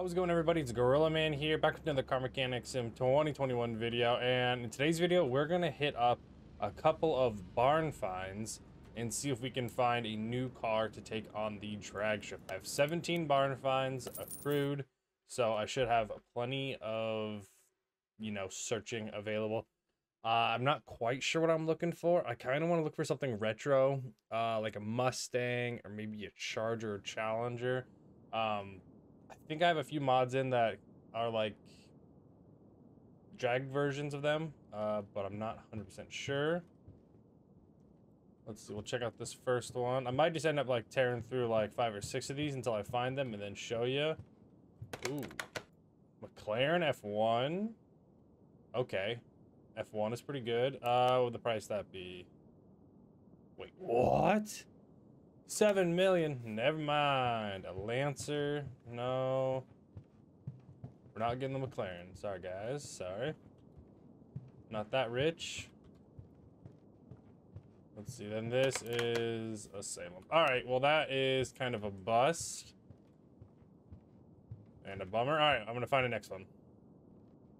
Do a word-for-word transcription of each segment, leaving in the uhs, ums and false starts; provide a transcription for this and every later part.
How's it going, everybody? It's Gorilla Man here, back with another Car Mechanic Sim twenty twenty-one video. And in today's video, we're going to hit up a couple of barn finds and see if we can find a new car to take on the drag strip. I have seventeen barn finds accrued, so I should have plenty of, you know, searching available. Uh, I'm not quite sure what I'm looking for. I kind of want to look for something retro, uh, like a Mustang or maybe a Charger or Challenger. Um... I think I have a few mods in that are like drag versions of them, uh, but I'm not one hundred percent sure. Let's see, we'll check out this first one. I might just end up like tearing through like five or six of these until I find them and then show you. Ooh, McLaren F one. Okay, F one is pretty good. Uh, what would the price that be? Wait, what? Seven million. Never mind. A Lancer. No. We're not getting the McLaren. Sorry, guys. Sorry. Not that rich. Let's see. Then this is a Salem. All right. Well, that is kind of a bust and a bummer. All right. I'm going to find the next one.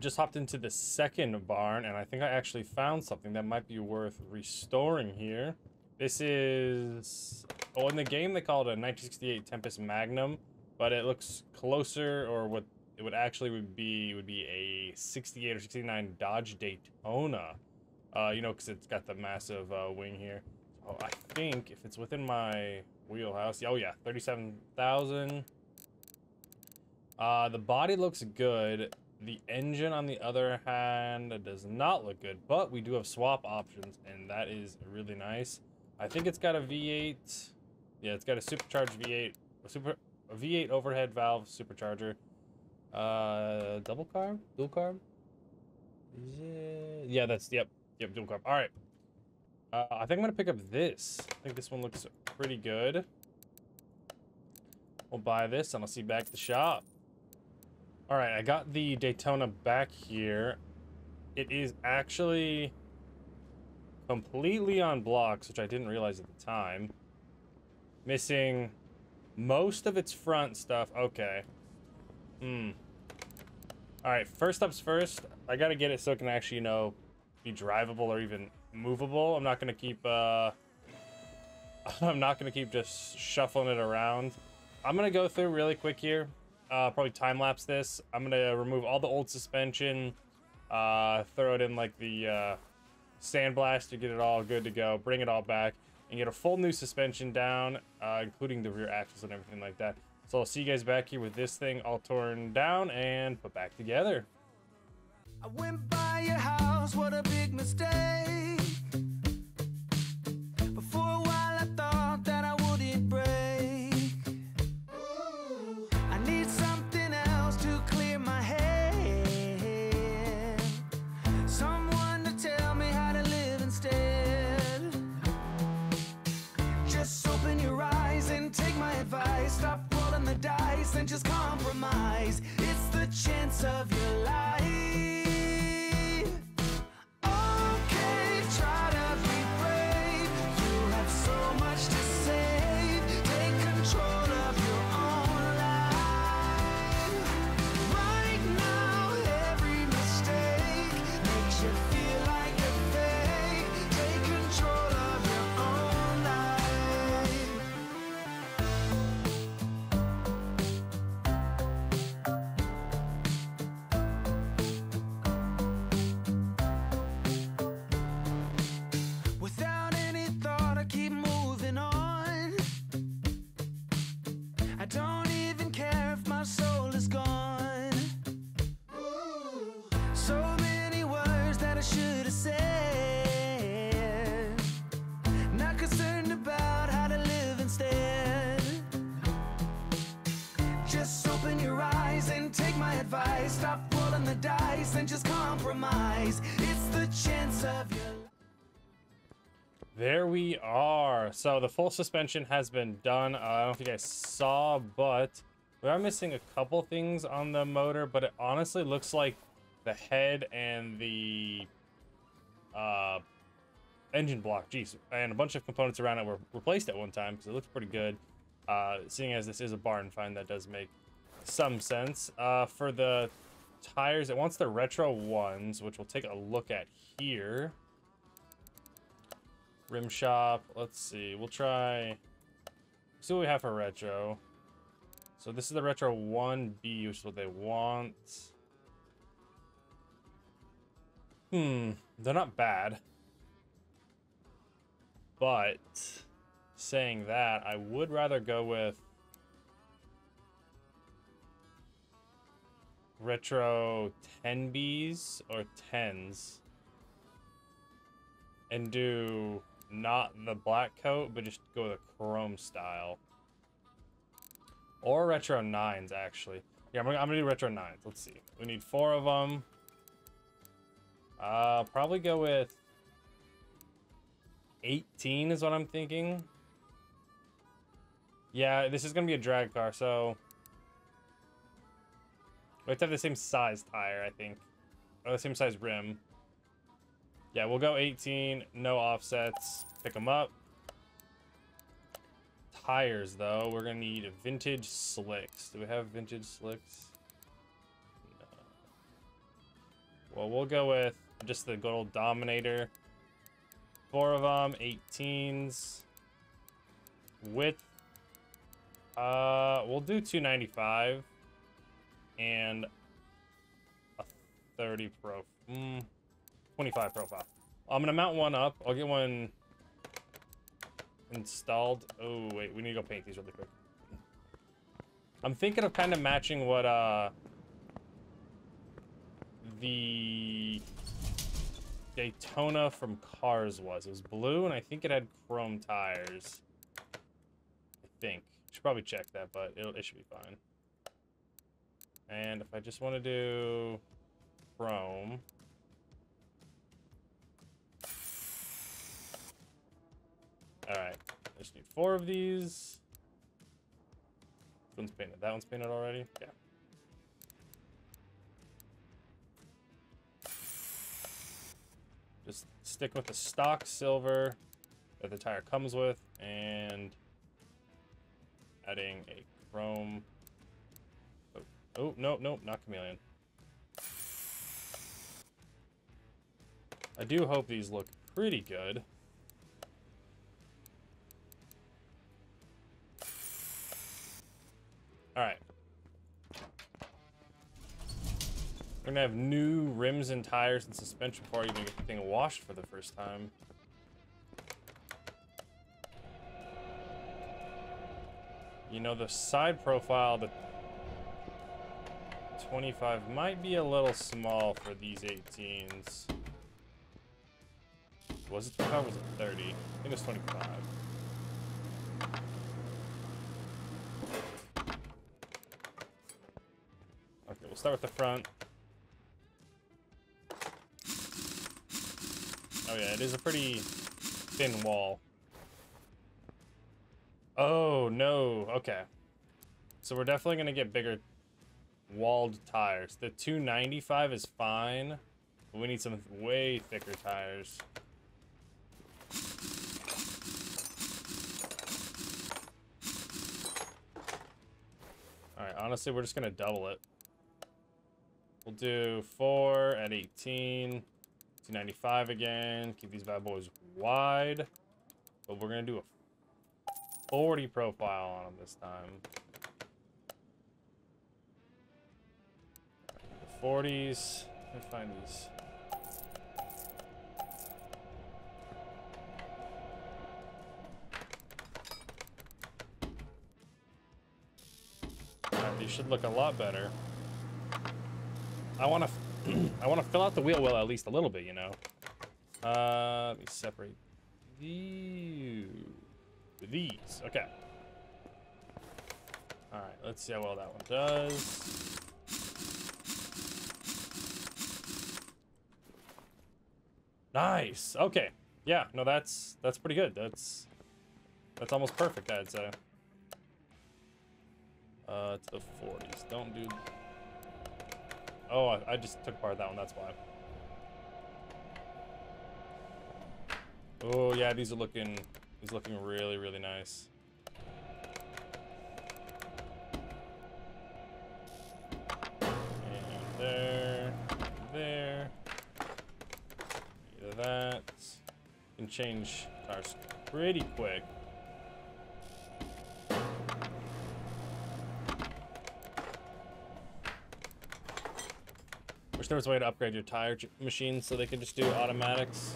Just hopped into the second barn, and I think I actually found something that might be worth restoring here. This is, oh, in the game they call it a nineteen sixty-eight Tempest Magnum, but it looks closer, or what it would actually would be would be a sixty-eight or sixty-nine Dodge Daytona. Uh, you know, because it's got the massive uh, wing here. Oh, I think if it's within my wheelhouse, oh yeah, thirty-seven thousand. Uh, the body looks good. The engine, on the other hand, does not look good, but we do have swap options, and that is really nice. I think it's got a V eight. Yeah, it's got a supercharged V eight, a super a V eight overhead valve supercharger. Uh, double carb, dual carb. Yeah, that's yep, yep, dual carb. All right. Uh, I think I'm gonna pick up this. I think this one looks pretty good. We'll buy this, and I'll see you back at the shop. All right, I got the Daytona back here. It is actually completely on blocks, which I didn't realize at the time. Missing most of its front stuff. Okay. Hmm. All right, first up's first. I gotta get it so it can actually, you know, be drivable or even movable. I'm not gonna keep, uh... I'm not gonna keep just shuffling it around. I'm gonna go through really quick here. Uh, probably time-lapse this. I'm gonna remove all the old suspension. Uh, throw it in, like, the, uh... sandblast to get it all good to go, bring it all back, and get a full new suspension down, uh, including the rear axles and everything like that. So I'll see you guys back here with this thing all torn down and put back together. I went by your house, what a big mistake. Before a while I thought that I wouldn't break. I need something else to clear my head. Some Take my advice, stop rolling the dice and just compromise. It's the chance of your life. Okay, try to be brave. You have so much to save. Take control of your own life. Right now, every mistake makes you feel like a fake. Take control of your own life. Stop rolling the dice and just compromise. It's the chance of your life. There we are. So the full suspension has been done. Uh, I don't know if you guys saw, but we are missing a couple things on the motor, but it honestly looks like the head and the uh, engine block, geez, and a bunch of components around it were replaced at one time because it looks pretty good. Uh, seeing as this is a barn find, that does make some sense. Uh, for the tires, it wants the retro ones, which we'll take a look at here. Rim shop. Let's see. We'll try. See what we have for retro. So this is the retro one B, which is what they want. Hmm. They're not bad. But saying that, I would rather go with retro ten Bs or tens and do not the black coat, but just go with a chrome style. Or retro nines, actually. Yeah, I'm gonna, I'm gonna do retro nines. Let's see. We need four of them. Uh, probably go with eighteen is what I'm thinking. Yeah, this is gonna be a drag car, so we have to have the same size tire, I think. Or the same size rim. Yeah, we'll go eighteen, no offsets. Pick them up. Tires, though. We're going to need vintage slicks. Do we have vintage slicks? No. Well, we'll go with just the good old Dominator. Four of them, eighteens. Width. Uh, we'll do two ninety-five. And a thirty profile. Mm. twenty-five profile. I'm gonna mount one up. I'll get one installed. Oh wait, we need to go paint these really quick. I'm thinking of kind of matching what uh the Daytona from Cars was. It was blue and I think it had chrome tires. I think. Should probably check that, but it'll, it should be fine. And if I just want to do chrome. All right, I just need four of these. This one's painted. That one's painted already? Yeah. Just stick with the stock silver that the tire comes with and adding a chrome. Oh, oh no, no, not chameleon. I do hope these look pretty good. All right, we're gonna have new rims and tires and suspension before I even get the thing washed for the first time. You know, the side profile, the twenty-five might be a little small for these eighteens. Was it twenty-five or was it thirty? I think it was twenty-five. We'll start with the front. Oh yeah, it is a pretty thin wall. Oh no, okay. So we're definitely gonna get bigger walled tires. The two ninety-five is fine, but we need some way thicker tires. All right, honestly, we're just gonna double it. We'll do four at eighteen, two ninety-five again. Keep these bad boys wide. But we're going to do a forty profile on them this time. The forties. Let me find these. All right, these should look a lot better. I want to, I want to fill out the wheel well at least a little bit, you know. Uh, let me separate these. These, okay. All right, let's see how well that one does. Nice. Okay. Yeah. No, that's that's pretty good. That's that's almost perfect, I'd say. Uh, to the forties. Don't do. Oh, I, I just took part of that one, that's why. Oh yeah, these are looking these looking really, really nice. can change tires pretty quick. Wish there was a way to upgrade your tire machine so they could just do automatics.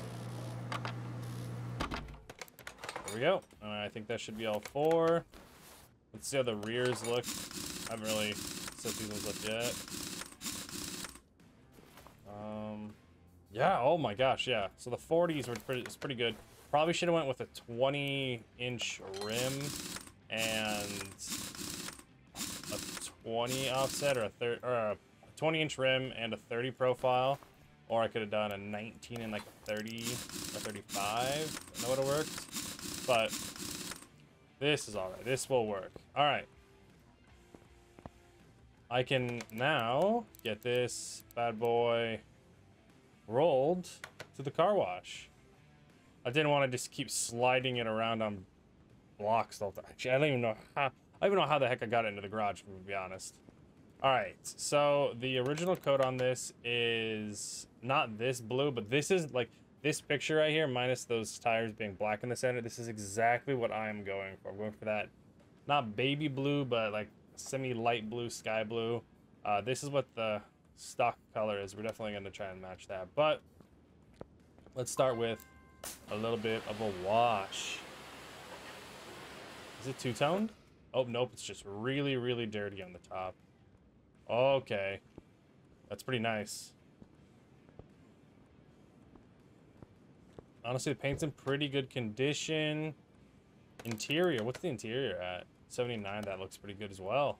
There we go. All right, I think that should be all four. Let's see how the rears look. I haven't really set these ones up yet. Um, yeah, oh my gosh, yeah. So the forties were pretty, it's pretty good. Probably should have went with a twenty inch rim and a twenty offset, or a third, or a twenty inch rim and a thirty profile. Or I could have done a nineteen and like a thirty or thirty-five. That would have worked. But this is all right. This will work. All right. I can now get this bad boy rolled to the car wash. I didn't want to just keep sliding it around on blocks the whole time. Actually, I don't even know how, I don't even know how the heck I got it into the garage, to be honest. All right. So the original code on this is not this blue, but this is like... This picture right here, minus those tires being black in the center, this is exactly what I'm going for. I'm going for that, not baby blue, but like semi-light blue, sky blue. Uh, this is what the stock color is. We're definitely going to try and match that. But let's start with a little bit of a wash. Is it two-toned? Oh, nope. It's just really, really dirty on the top. Okay. That's pretty nice. Honestly, the paint's in pretty good condition. Interior, what's the interior at? seventy-nine, that looks pretty good as well.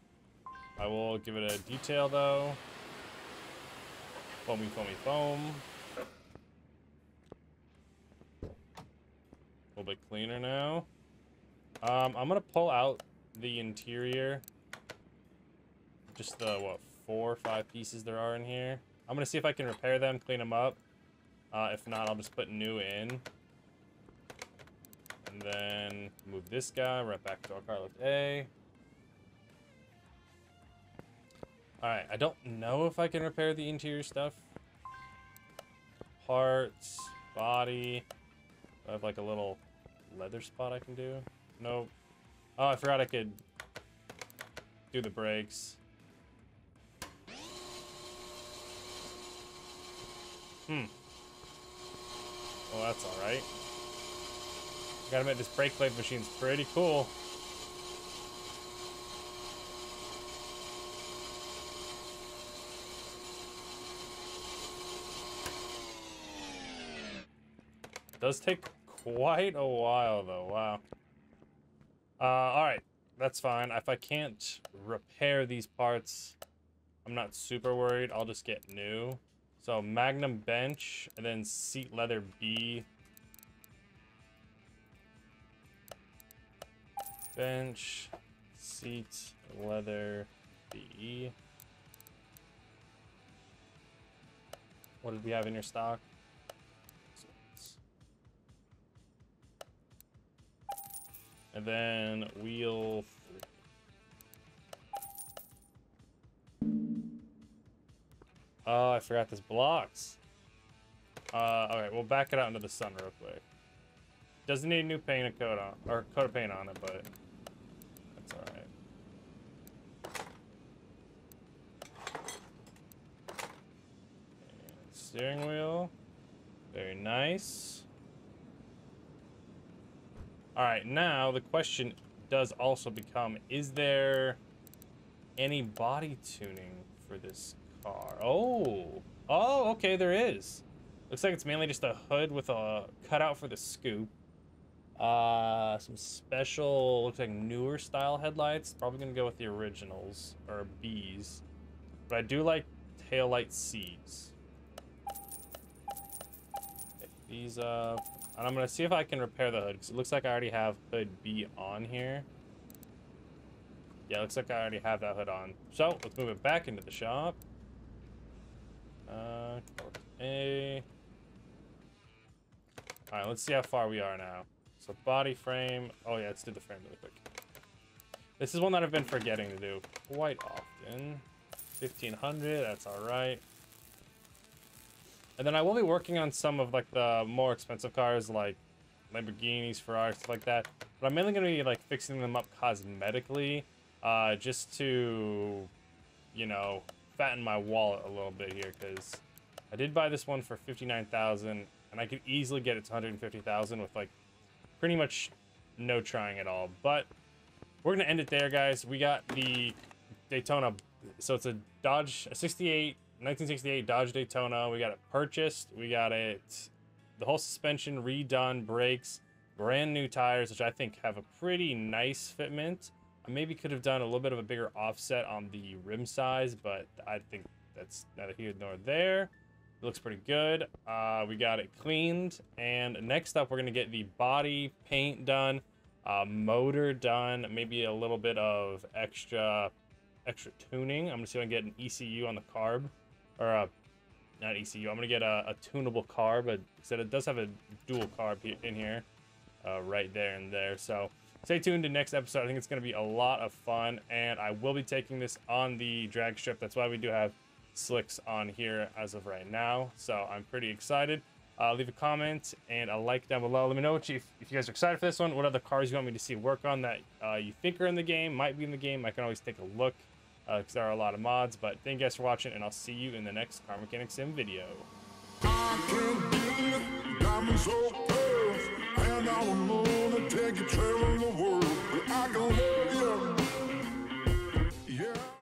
I will give it a detail though. Foamy, foamy, foam. A little bit cleaner now. Um, I'm gonna pull out the interior. Just the, what, four or five pieces there are in here. I'm gonna see if I can repair them, clean them up. Uh, if not, I'll just put new in. And then move this guy right back to our car lift A. Alright, I don't know if I can repair the interior stuff. Parts, body. I have like a little leather spot I can do. Nope. Oh, I forgot I could do the brakes. Hmm. Well, that's all right. Gotta admit, this brake plate machine's pretty cool. It does take quite a while, though. Wow. Uh, all right, that's fine. If I can't repair these parts, I'm not super worried. I'll just get new. So Magnum bench and then seat leather B. Bench, seat leather B. What did we have in your stock? And then wheel three. Oh, I forgot this blocks. Uh, all right, we'll back it out into the sun real quick. Doesn't need a new paint of coat on, or coat of paint on it, but that's all right. And steering wheel, very nice. All right, now the question does also become: is there any body tuning for this car? Oh, oh, okay, there is. Looks like it's mainly just a hood with a cutout for the scoop. Uh, some special, looks like newer style headlights. Probably gonna go with the originals or B's, but I do like taillight C's. Pick these up, and I'm gonna see if I can repair the hood because it looks like I already have hood B on here. Yeah, it looks like I already have that hood on. So let's move it back into the shop. Uh, A. All right, let's see how far we are now. So body frame. Oh yeah, let's do the frame really quick. This is one that I've been forgetting to do quite often. fifteen hundred, that's all right. And then I will be working on some of like the more expensive cars, like Lamborghinis, Ferraris, stuff like that. But I'm mainly going to be like fixing them up cosmetically, uh, just to, you know, fatten my wallet a little bit here, because I did buy this one for fifty-nine thousand dollars, and I could easily get it to one hundred fifty thousand dollars with like pretty much no trying at all. But we're going to end it there, guys. We got the Daytona. So it's a Dodge, a sixty-eight, nineteen sixty-eight Dodge Daytona. We got it purchased. We got it, the whole suspension redone, brakes, brand new tires, which I think have a pretty nice fitment. I maybe could have done a little bit of a bigger offset on the rim size, but I think that's neither here nor there. It looks pretty good. Uh, we got it cleaned. And next up, we're going to get the body paint done, uh, motor done, maybe a little bit of extra... extra tuning. I'm gonna see if I can get an E C U on the carb, or a, not E C U, I'm gonna get a, a tunable carb, but instead it does have a dual carb in here, uh, right there and there. So stay tuned to next episode. I think it's gonna be a lot of fun, and I will be taking this on the drag strip. That's why we do have slicks on here as of right now, so I'm pretty excited. Uh, leave a comment and a like down below. Let me know what you, if, if you guys are excited for this one, what other cars you want me to see work on that uh, you think are in the game, might be in the game. I can always take a look, because uh, there are a lot of mods. But thank you guys for watching, and I'll see you in the next Car Mechanic Sim video. I can't believe it, got me so fast, and I would love to take you traveling the world, but I can love you.